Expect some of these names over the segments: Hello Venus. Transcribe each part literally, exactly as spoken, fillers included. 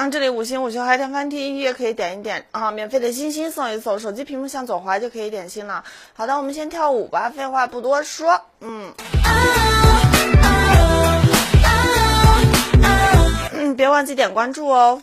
嗯，这里五星五星嗨天翻听音乐可以点一点啊，免费的星星送一送，手机屏幕向左滑就可以点心了。好的，我们先跳舞吧，废话不多说，嗯。嗯，别忘记点关注哦。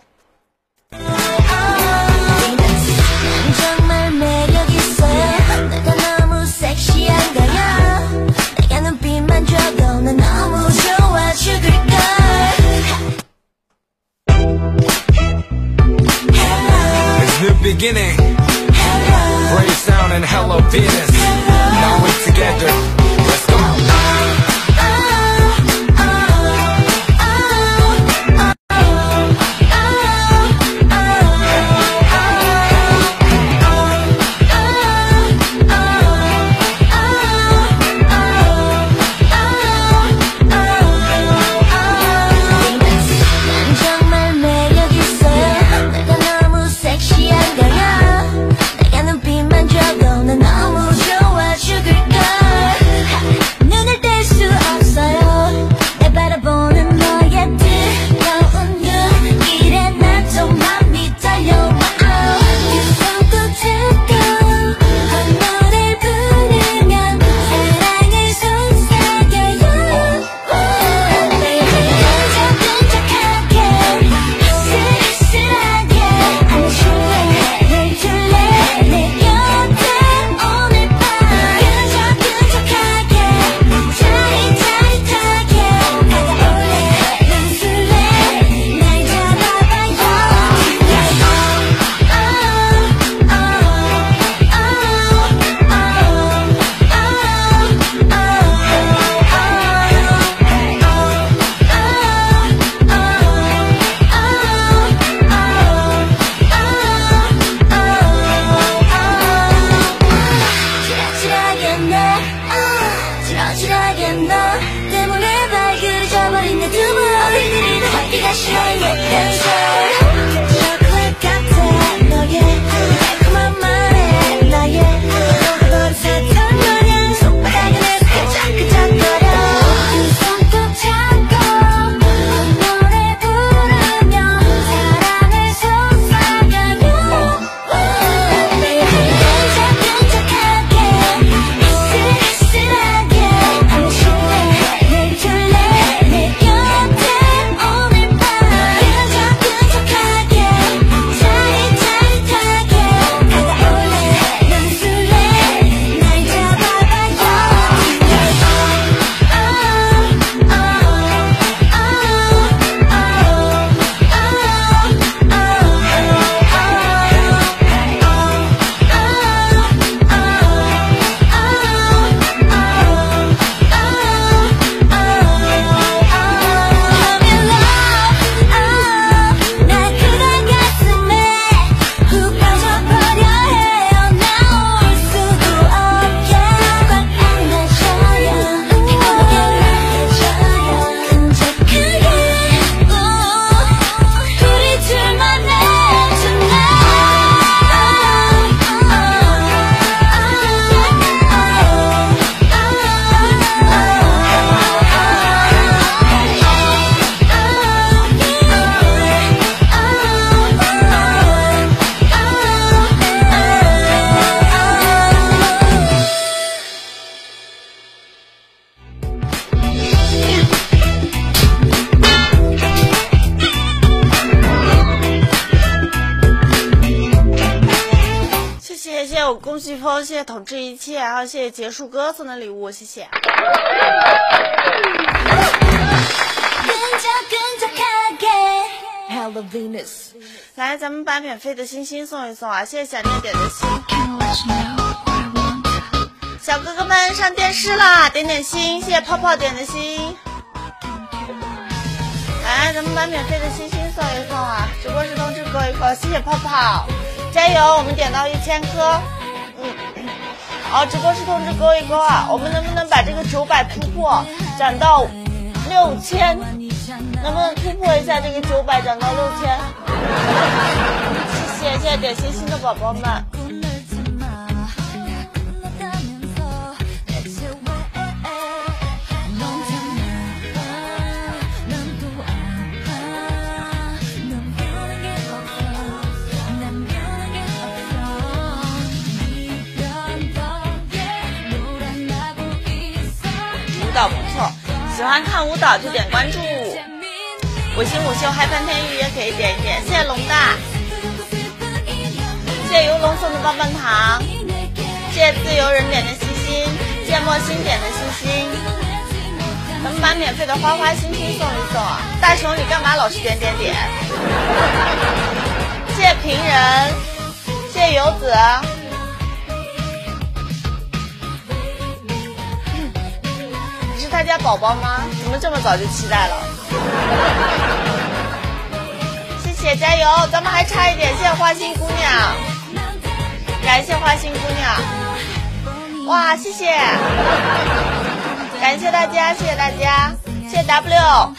Beginning, hello. Brave sound and hello Venus. Now we're together. Let's go.谢谢统治一切，然后谢谢结束哥送的礼物，谢谢。来，咱们把免费的星星送一送啊！谢谢想念点的心。小哥哥们上电视啦，点点心，谢谢泡泡点的心。来，咱们把免费的星星送一送啊！直播室通知哥一个，谢谢泡泡，加油，我们点到一千颗。好，直播室通知勾一勾啊！我们能不能把这个九百突破，涨到六千？能不能突破一下这个九百，涨到六千？谢谢谢谢点心心的宝宝们。喜欢看舞蹈就点关注，五星午休嗨翻天预约可以点一点，谢谢龙大，谢谢游龙送的棒棒糖，谢谢自由人点的星星，谢谢莫心点的星星，咱们把免费的花花星星送一送，大熊你干嘛老是点点点？谢谢平人，谢谢游子。你是他家宝宝吗？怎么这么早就期待了？谢谢加油，咱们还差一点。谢谢花心姑娘，感谢花心姑娘，哇，谢谢，感谢大家，谢谢大家，谢谢 W。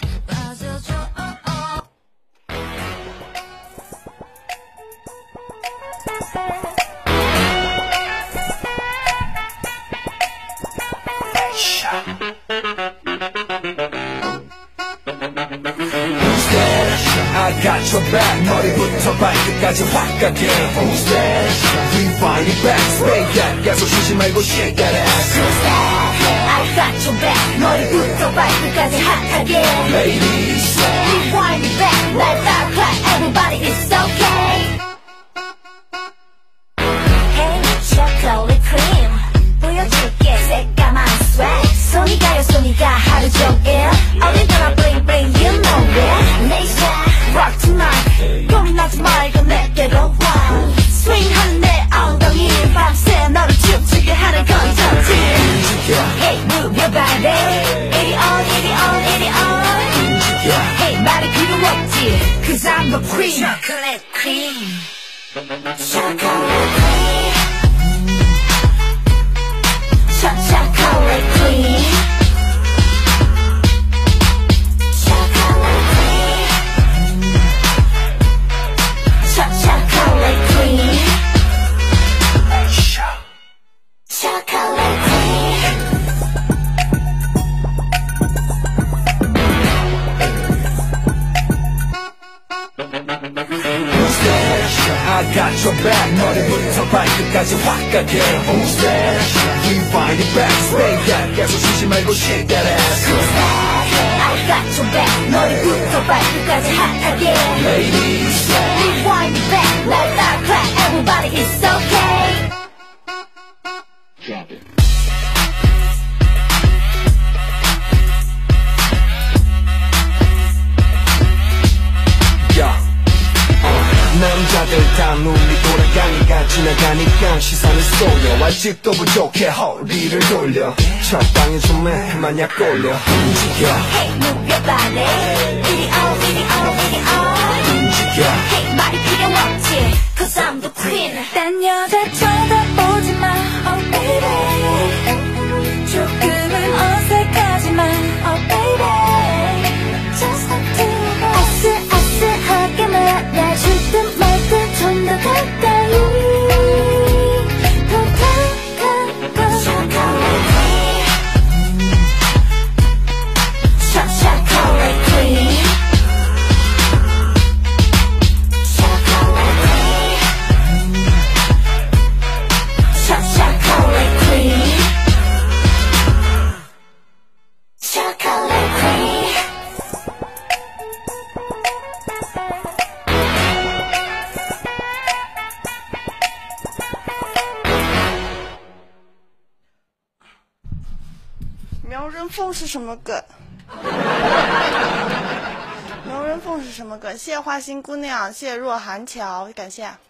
花心姑娘，谢谢若寒桥，感谢。感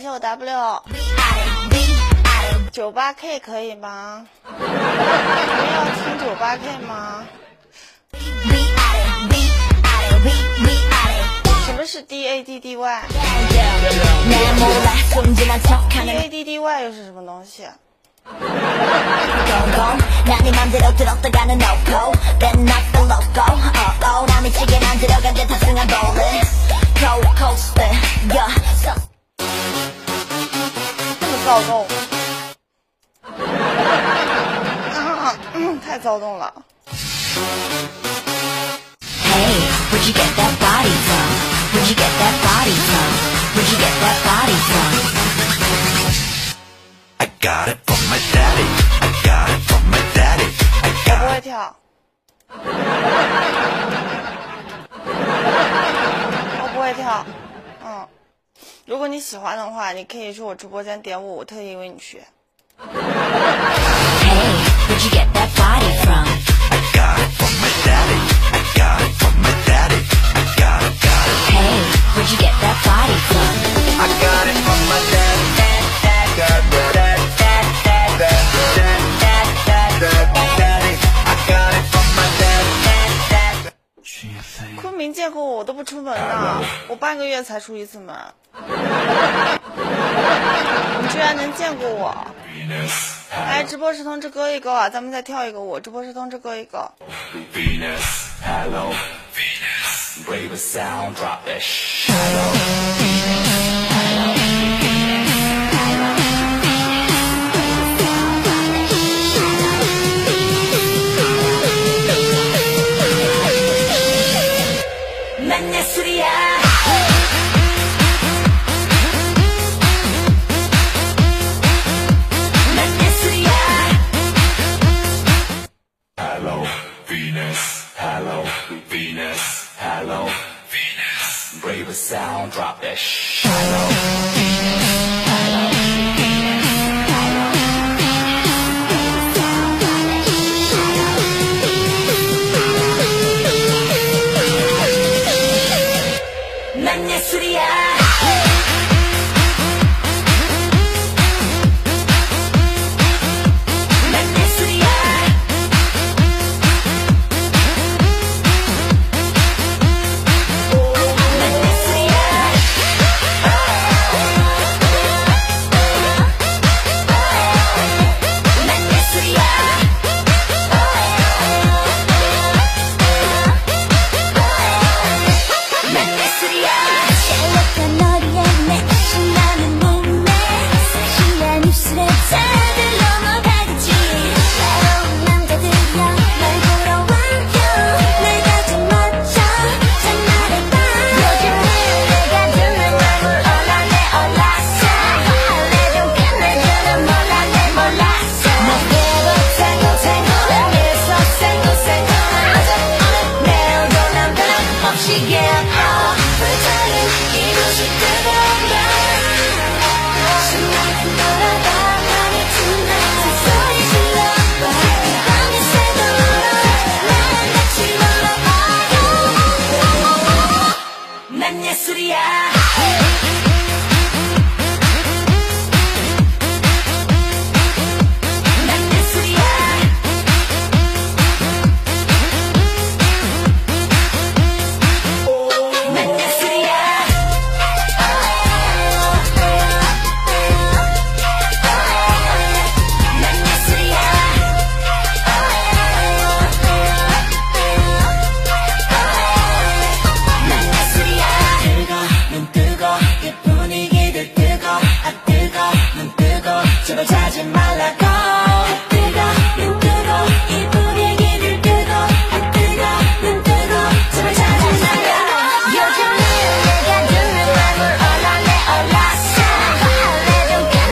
谢我 W。九八 K 可以吗？要听九八 K 吗？什么是 D A D D Y？ D A D D Y 又是什么东西？这么躁动。太躁动了。我不会跳。我不会跳。嗯，如果你喜欢的话，你可以去我直播间点我，我特意为你学。昆明见过我，我都不出门呢，我半个月才出一次门。你居然能见过我！哎，直播时通知歌一个啊，咱们再跳一个舞。直播时通知歌一个。Hello Venus, brave a sound, drop that shit.